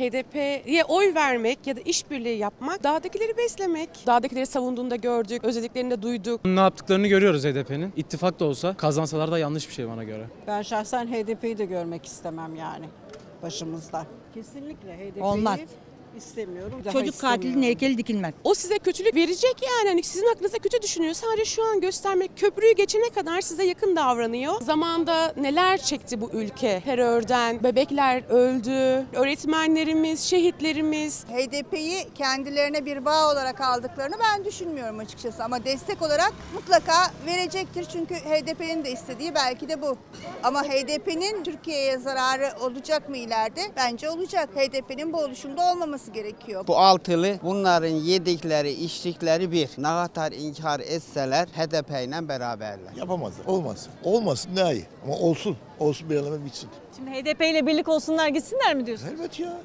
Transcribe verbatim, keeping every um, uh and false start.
H D P'ye oy vermek ya da işbirliği yapmak, dağdakileri beslemek. Dağdakileri savunduğunda gördük, özlediklerini de duyduk. Ne yaptıklarını görüyoruz H D P'nin. İttifak da olsa kazansalar da yanlış bir şey bana göre. Ben şahsen H D P'yi de görmek istemem yani başımızda. Kesinlikle H D P'yi. Olmaz. İstemiyorum. Daha Çocuk katilinin heykeli dikilmez. O size kötülük verecek yani. Hani sizin aklınızda kötü düşünüyor. Sadece şu an göstermek, köprüyü geçene kadar size yakın davranıyor. Zamanında neler çekti bu ülke? Terörden bebekler öldü. Öğretmenlerimiz, şehitlerimiz. H D P'yi kendilerine bir bağ olarak aldıklarını ben düşünmüyorum açıkçası. Ama destek olarak mutlaka verecektir. Çünkü H D P'nin de istediği belki de bu. Ama H D P'nin Türkiye'ye zararı olacak mı ileride? Bence olacak. H D P'nin bu oluşumda olmaması gerekiyor. Bu altılı bunların yedikleri, içtikleri bir. Ne kadar inkar etseler H D P ile beraberler. Yapamazlar. Olmaz. Olmasın daha iyi. Ama olsun. Olsun bir eleme bitsin. Şimdi H D P ile birlik olsunlar gitsinler mi diyorsunuz? Elbet ya.